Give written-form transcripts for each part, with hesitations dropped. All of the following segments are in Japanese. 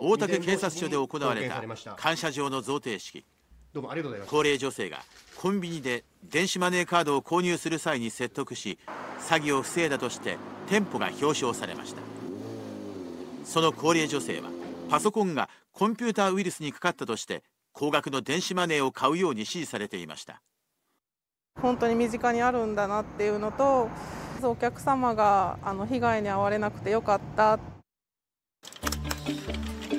大竹警察署で行われた感謝状の贈呈式。高齢女性がコンビニで電子マネーカードを購入する際に説得し、詐欺を防いだとして店舗が表彰されました。その高齢女性はパソコンがコンピューターウイルスにかかったとして高額の電子マネーを買うように指示されていました。本当に身近にあるんだなっていうのと、お客様が被害に遭われなくてよかった。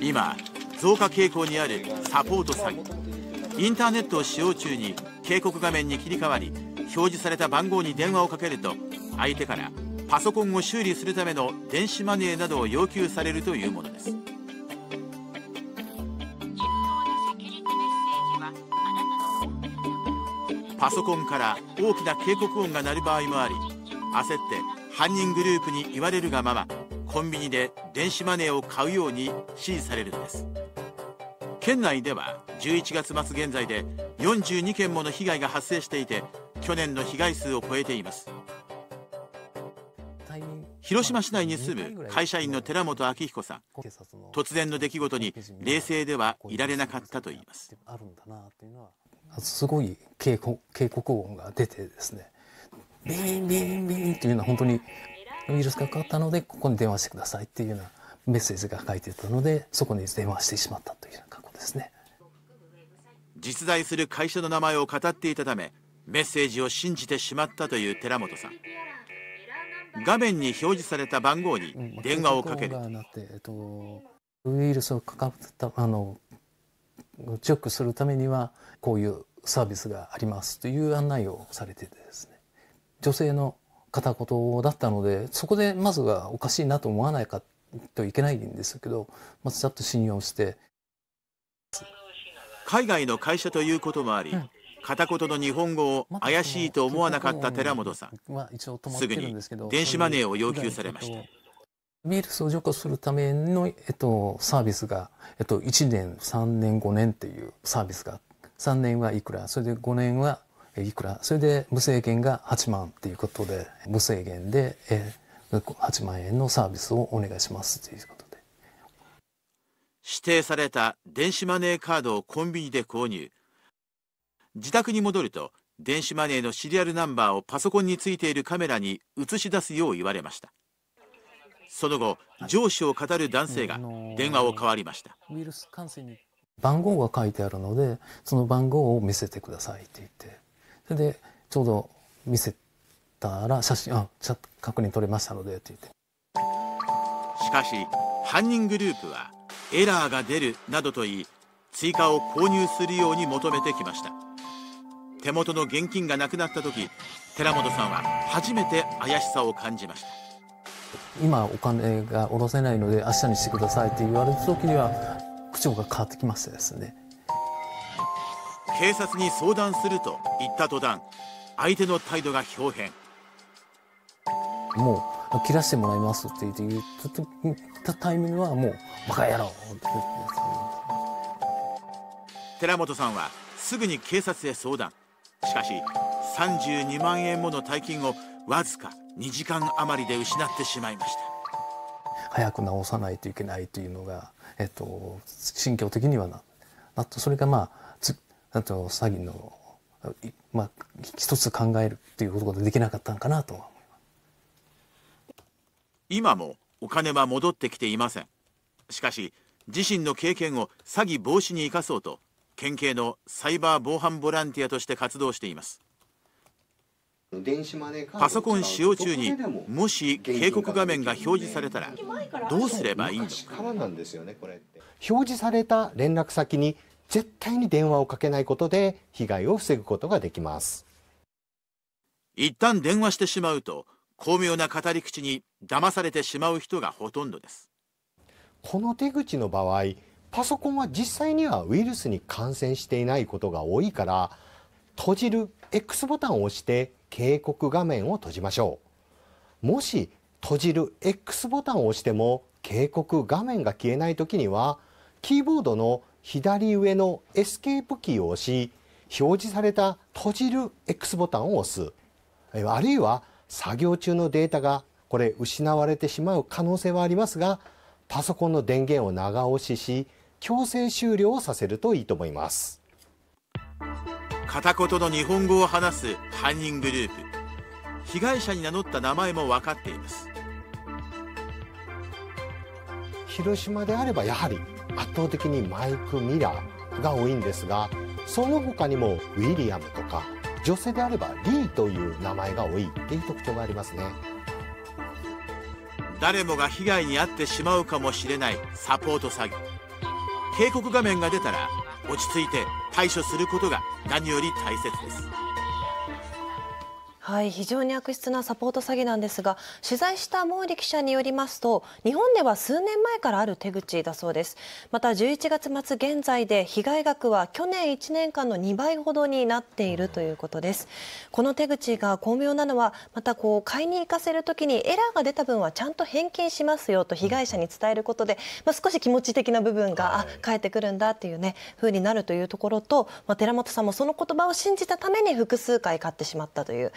今増加傾向にあるサポート詐欺。インターネットを使用中に警告画面に切り替わり、表示された番号に電話をかけると相手からパソコンを修理するための電子マネーなどを要求されるというものです。パソコンから大きな警告音が鳴る場合もあり、焦って犯人グループに言われるがままコンビニで電子マネーを買うように指示されるのです。県内では11月末現在で42件もの被害が発生していて、去年の被害数を超えています。広島市内に住む会社員の寺本明彦さん、突然の出来事に冷静ではいられなかったといいます。すごい警告音が出てですね、ビンビンビンっていうのは本当にウイルスがかかったのでここに電話してくださいっていうようなメッセージが書いてたので、そこに電話してしまったというような過去ですね。実在する会社の名前を語っていたため、メッセージを信じてしまったという寺本さん。画面に表示された番号に電話をかける。ウイルスをかかったチェックするためにはこういうサービスがありますという案内をされててですね、女性の片言だったので、そこでまずはおかしいなと思わないかといけないんですけど、まずちゃんと信用して。海外の会社ということもあり、片言の日本語を怪しいと思わなかった寺本さん、すぐに電子マネーを要求されました。ウイルスを除去するための、サービスが、1年、3年、5年っていうサービスが、3年はいくら、それで5年はいくら、それで無制限が8万っていうことで、無制限で、8万円のサービスをお願いしますということで。指定された電子マネーカードをコンビニで購入。自宅に戻ると、電子マネーのシリアルナンバーをパソコンについているカメラに映し出すよう言われました。その後、上司を語る男性が電話を代わりました。番号が書いてあるので、その番号を見せてくださいって言って、それでちょうど見せたら写真、確認取れましたのでって言って。しかし、犯人グループはエラーが出るなどと言い、追加を購入するように求めてきました。手元の現金がなくなった時、寺本さんは初めて怪しさを感じました。今お金が下ろせないので明日にしてくださいって言われた時には口調が変わってきましてですね。警察に相談すると言った途端、相手の態度が豹変。もう切らしてもらいますって言ったタイミングはもうバカ野郎って言って寺本さんはすぐに警察へ相談。しかし32万円もの大金をわずか2時間余りで失ってしまいました。早く治さないといけないというのが、心境的にはそれが詐欺の、一つ考えるということができなかったのかなと思います。今もお金は戻ってきていません。しかし自身の経験を詐欺防止に生かそうと、県警のサイバー防犯ボランティアとして活動しています。パソコン使用中にもし警告画面が表示されたらどうすればいいのか。表示された連絡先に絶対に電話をかけないことで被害を防ぐことができます。一旦電話してしまうと巧妙な語り口に騙されてしまう人がほとんどです。この手口の場合、パソコンは実際にはウイルスに感染していないことが多いから、閉じる X ボタンを押して警告画面を閉じましょう。もし閉じる X ボタンを押しても警告画面が消えないときには、キーボードの左上のエスケープキーを押し、表示された閉じる X ボタンを押す。あるいは作業中のデータが失われてしまう可能性はありますが、パソコンの電源を長押しし、強制終了をさせるといいと思います。片言の日本語を話す犯人グループ、被害者に名乗った名前も分かっています。広島であればやはり圧倒的にマイク・ミラーが多いんですが、その他にもウィリアムとか、女性であればリーという名前が多いっていう特徴がありますね。誰もが被害に遭ってしまうかもしれないサポート詐欺。警告画面が出たら落ち着いて対処することが何より大切です。はい、非常に悪質なサポート詐欺なんですが、取材した毛利記者によりますと、日本では数年前からある手口だそうです。また11月末現在で被害額は去年1年間の2倍ほどになっているということです。この手口が巧妙なのは、またこう買いに行かせるときにエラーが出た分はちゃんと返金しますよと被害者に伝えることで、少し気持ち的な部分が、返ってくるんだっていうね風になるというところと、寺本さんもその言葉を信じたために複数回買ってしまったという。